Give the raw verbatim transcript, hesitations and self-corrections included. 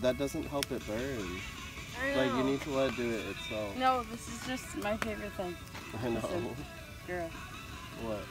That doesn't help it burn. I know. Like, you need to let it do it itself. No, this is just my favorite thing. I know. Girl. What?